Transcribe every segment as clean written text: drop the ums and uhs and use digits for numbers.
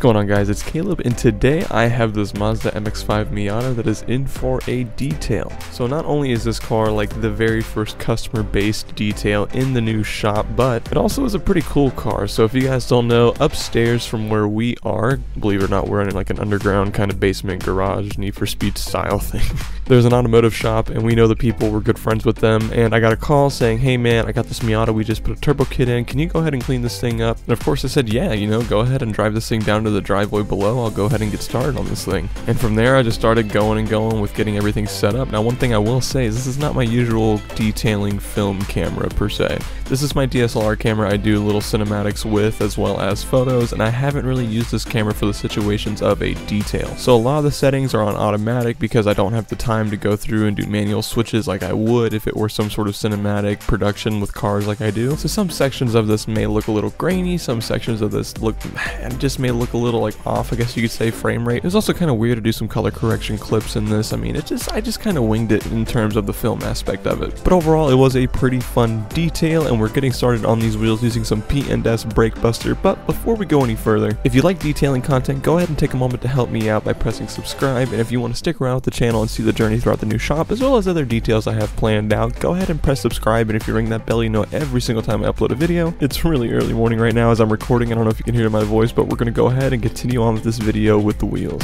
What's going on, guys? It's Caleb, and today I have this Mazda MX5 Miata that is in for a detail. So not only is this car like the very first customer-based detail in the new shop, but it also is a pretty cool car. So if you guys don't know, upstairs from where we are, believe it or not, we're in like an underground kind of basement garage, Need for Speed style thing. There's an automotive shop, and we know the people, we're good friends with them, and I got a call saying, hey man, I got this Miata, we just put a turbo kit in, can you go ahead and clean this thing up? And of course I said, yeah, you know, go ahead and drive this thing down to the driveway below, I'll go ahead and get started on this thing. And from there I just started going with getting everything set up. Now one thing I will say is this is not my usual detailing film camera per se. This is my DSLR camera I do little cinematics with as well as photos, and I haven't really used this camera for the situations of a detail. So a lot of the settings are on automatic because I don't have the time to go through and do manual switches like I would if it were some sort of cinematic production with cars like I do. So some sections of this may look a little grainy, some sections of this look just may look a little like off, I guess you could say, frame rate. It was also kind of weird to do some color correction clips in this. I mean, I just kind of winged it in terms of the film aspect of it. But overall, it was a pretty fun detail, and we're getting started on these wheels using some P&S brake buster. But before we go any further, if you like detailing content, go ahead and take a moment to help me out by pressing subscribe. And if you want to stick around with the channel and see the journey throughout the new shop, as well as other details I have planned out, go ahead and press subscribe. And if you ring that bell, you know every single time I upload a video. It's really early morning right now as I'm recording. I don't know if you can hear my voice, but we're going to go ahead and continue on with this video with the wheels.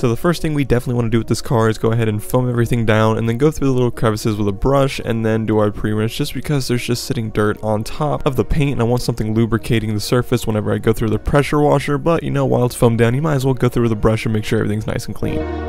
So the first thing we definitely want to do with this car is go ahead and foam everything down and then go through the little crevices with a brush and then do our pre-rinse, just because there's just sitting dirt on top of the paint and I want something lubricating the surface whenever I go through the pressure washer. But you know, while it's foamed down, you might as well go through with a brush and make sure everything's nice and clean.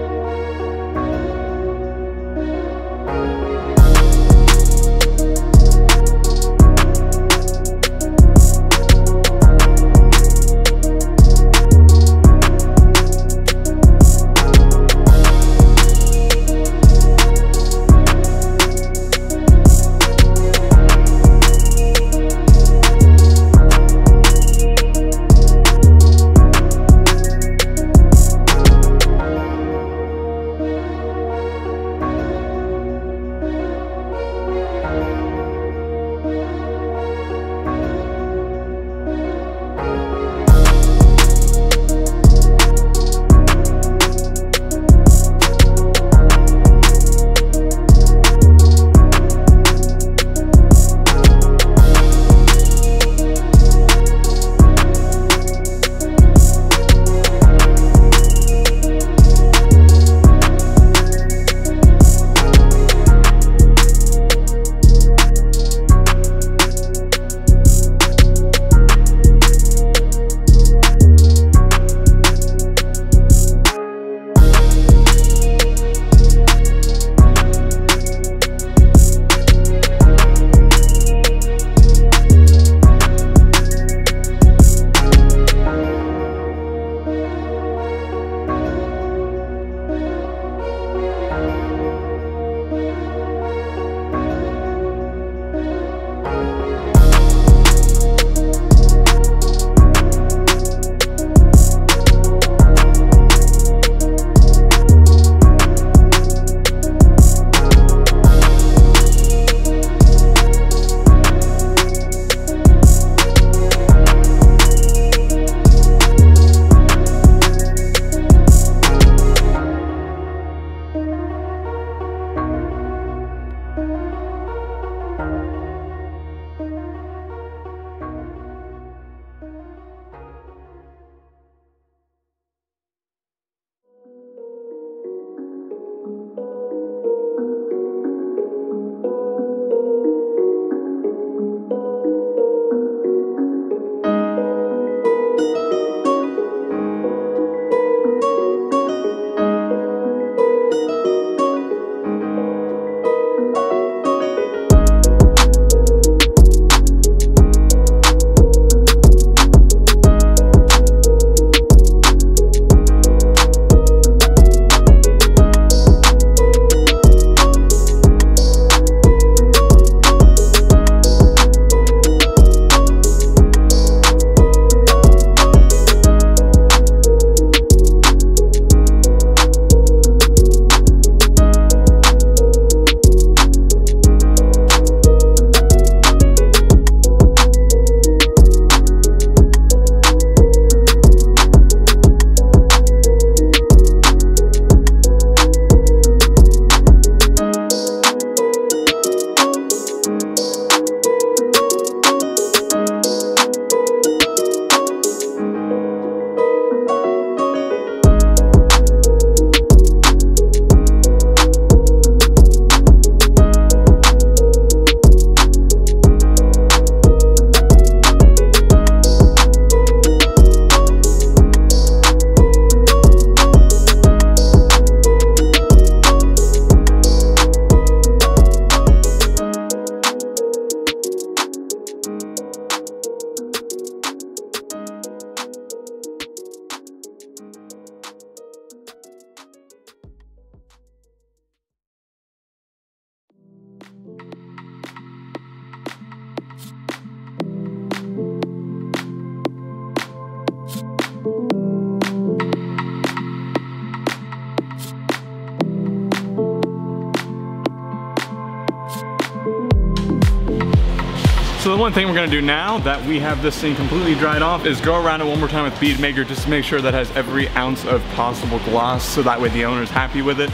So the one thing we're gonna do now that we have this thing completely dried off is go around it one more time with Bead Maker just to make sure that it has every ounce of possible gloss, so that way the owner's happy with it.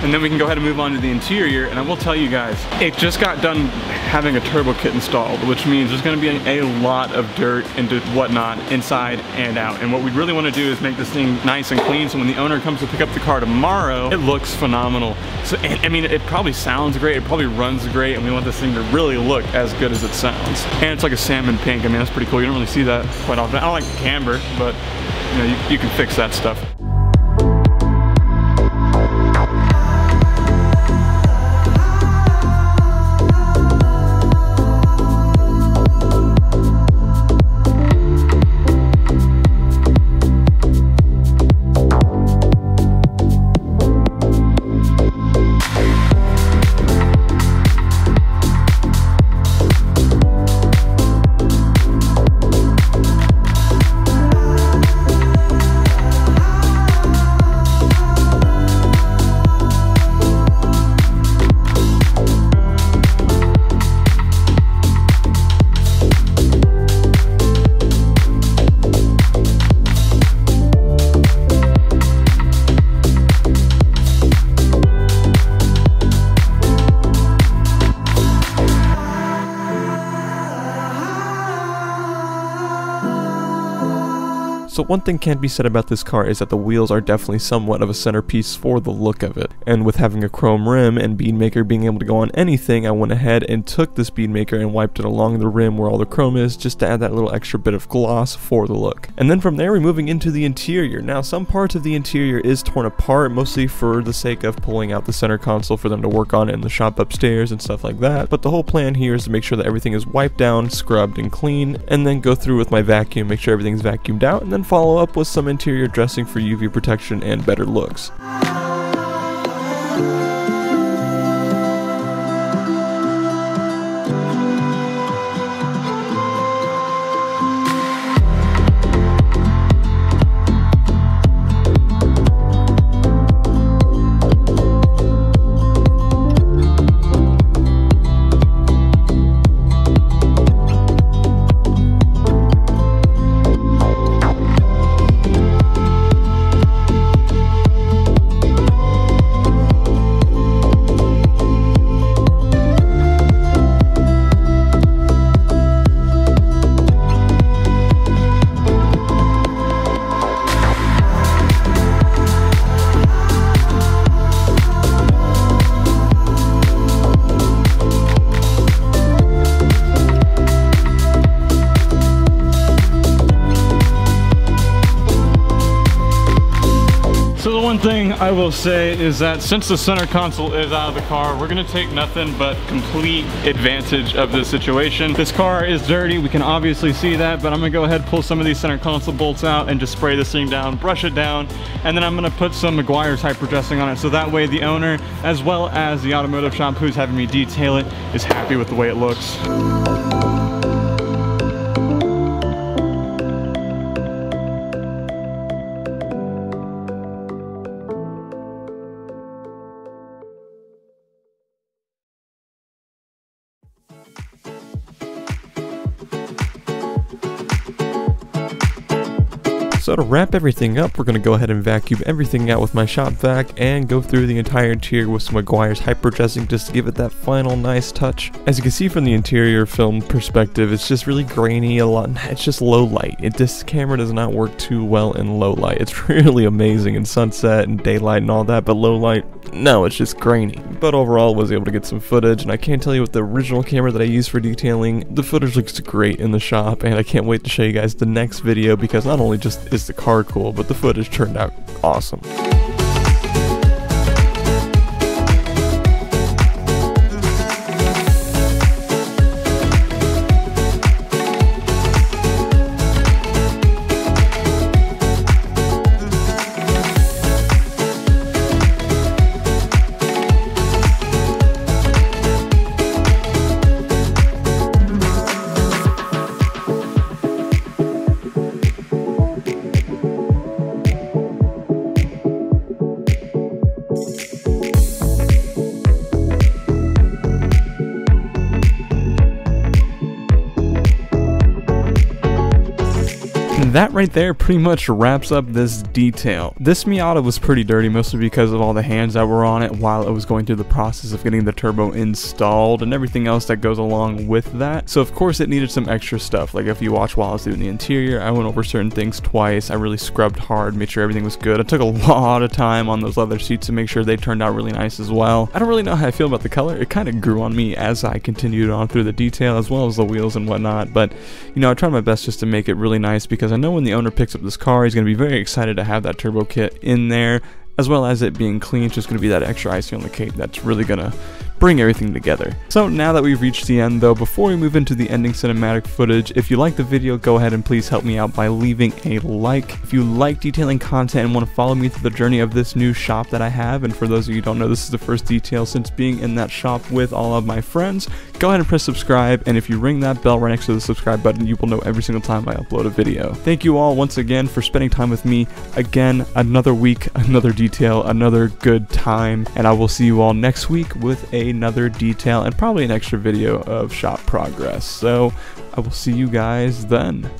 And then we can go ahead and move on to the interior. And I will tell you guys, it just got done having a Turbo Kit installed, which means there's gonna be a lot of dirt and whatnot inside and out. And what we really wanna do is make this thing nice and clean, so when the owner comes to pick up the car tomorrow, it looks phenomenal. So, I mean, it probably sounds great, it probably runs great, and we want this thing to really look as good as it sounds. And it's like a salmon pink. I mean, that's pretty cool. You don't really see that quite often. I don't like the camber, but you know, you can fix that stuff. So one thing can be said about this car is that the wheels are definitely somewhat of a centerpiece for the look of it. And with having a chrome rim and Bead Maker being able to go on anything, I went ahead and took this Bead Maker and wiped it along the rim where all the chrome is, just to add that little extra bit of gloss for the look. And then from there we're moving into the interior. Now some parts of the interior is torn apart, mostly for the sake of pulling out the center console for them to work on in the shop upstairs and stuff like that. But the whole plan here is to make sure that everything is wiped down, scrubbed, and clean, and then go through with my vacuum, make sure everything's vacuumed out, and then follow up with some interior dressing for UV protection and better looks. One thing I will say is that since the center console is out of the car, we're gonna take nothing but complete advantage of this situation. This car is dirty, we can obviously see that, but I'm gonna go ahead, pull some of these center console bolts out and just spray this thing down, brush it down, and then I'm gonna put some Meguiar's Hyperdressing on it, so that way the owner, as well as the automotive shop who's having me detail it, is happy with the way it looks. So to wrap everything up, we're going to go ahead and vacuum everything out with my shop vac and go through the entire interior with some Meguiar's Hyperdressing just to give it that final nice touch. As you can see from the interior film perspective, it's just really grainy a lot. It's just low light. This camera does not work too well in low light. It's really amazing in sunset and daylight and all that, but low light, no, it's just grainy. But overall, I was able to get some footage, and I can't tell you with the original camera that I used for detailing, the footage looks great in the shop, and I can't wait to show you guys the next video, because not only just is the car cool, but the footage turned out awesome. That right there pretty much wraps up this detail. This Miata was pretty dirty, mostly because of all the hands that were on it while it was going through the process of getting the turbo installed and everything else that goes along with that. So of course it needed some extra stuff. Like if you watch while I was doing the interior, I went over certain things twice. I really scrubbed hard, made sure everything was good. I took a lot of time on those leather seats to make sure they turned out really nice as well. I don't really know how I feel about the color. It kind of grew on me as I continued on through the detail, as well as the wheels and whatnot. But you know, I tried my best just to make it really nice, because I know when the owner picks up this car, he's going to be very excited to have that turbo kit in there, as well as it being clean. It's just going to be that extra icing on the cake that's really going to bring everything together. So now that we've reached the end though, before we move into the ending cinematic footage, if you like the video, go ahead and please help me out by leaving a like. If you like detailing content and want to follow me through the journey of this new shop that I have, and for those of you who don't know, this is the first detail since being in that shop with all of my friends, go ahead and press subscribe, and if you ring that bell right next to the subscribe button, you will know every single time I upload a video. Thank you all once again for spending time with me. Again, another week, another detail, another good time, and I will see you all next week with another detail and probably an extra video of shop progress. So I will see you guys then.